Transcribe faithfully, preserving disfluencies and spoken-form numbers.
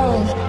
go.